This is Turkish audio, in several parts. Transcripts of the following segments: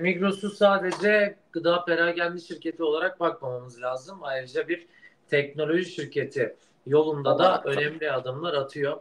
Migros'u sadece gıda perakende şirketi olarak bakmamamız lazım. Ayrıca bir teknoloji şirketi yolunda da önemli adımlar atıyor.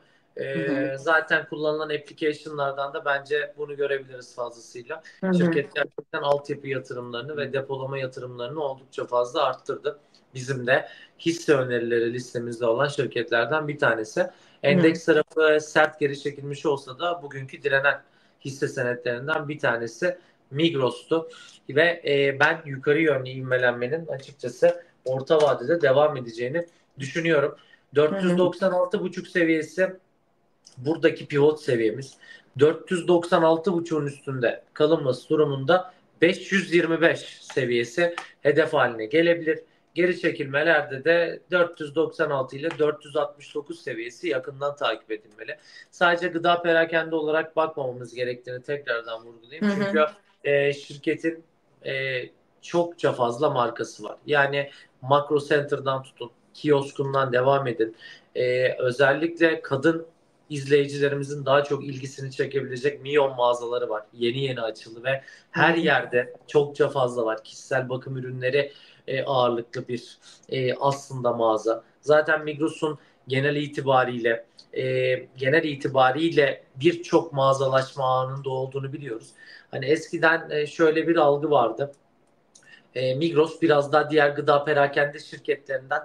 Zaten kullanılan application'lardan da bence bunu görebiliriz fazlasıyla. Şirket gerçekten altyapı yatırımlarını ve depolama yatırımlarını oldukça fazla arttırdı. Bizim de hisse önerileri listemizde olan şirketlerden bir tanesi. Endeks tarafı sert geri çekilmiş olsa da bugünkü direnen hisse senetlerinden bir tanesi Migros'tu. Ve ben yukarı yönlü ivmelenmenin açıkçası orta vadede devam edeceğini düşünüyorum. 496,5 seviyesi buradaki pivot seviyemiz. 496,5'un üstünde kalınması durumunda 525 seviyesi hedef haline gelebilir. Geri çekilmelerde de 496 ile 469 seviyesi yakından takip edilmeli. Sadece gıda perakende olarak bakmamamız gerektiğini tekrardan vurgulayayım. Çünkü şirketin çokça fazla markası var. Yani Makro Center'dan tutun, kioskundan devam edin. Özellikle kadın izleyicilerimizin daha çok ilgisini çekebilecek Mion mağazaları var. Yeni yeni açıldı ve her yerde çokça fazla var. Kişisel bakım ürünleri ağırlıklı bir aslında mağaza. Zaten Migros'un genel itibariyle birçok mağazalaşma anında olduğunu biliyoruz. Hani eskiden şöyle bir algı vardı. Migros biraz daha diğer gıda perakende şirketlerinden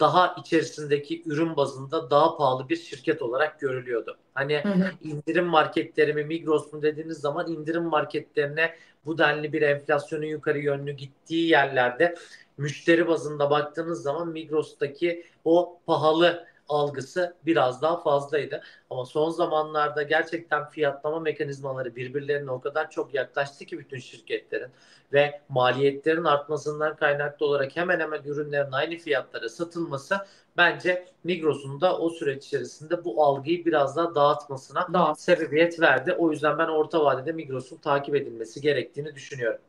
daha içerisindeki ürün bazında daha pahalı bir şirket olarak görülüyordu. Hani indirim marketleri mi Migros mu dediğiniz zaman indirim marketlerine bu denli bir enflasyonun yukarı yönlü gittiği yerlerde müşteri bazında baktığınız zaman Migros'taki o pahalı algısı biraz daha fazlaydı. Ama son zamanlarda gerçekten fiyatlama mekanizmaları birbirlerine o kadar çok yaklaştı ki bütün şirketlerin ve maliyetlerin artmasından kaynaklı olarak hemen hemen ürünlerin aynı fiyatlara satılması bence Migros'un da o süreç içerisinde bu algıyı biraz daha dağıtmasına sebebiyet verdi. O yüzden ben orta vadede Migros'un takip edilmesi gerektiğini düşünüyorum.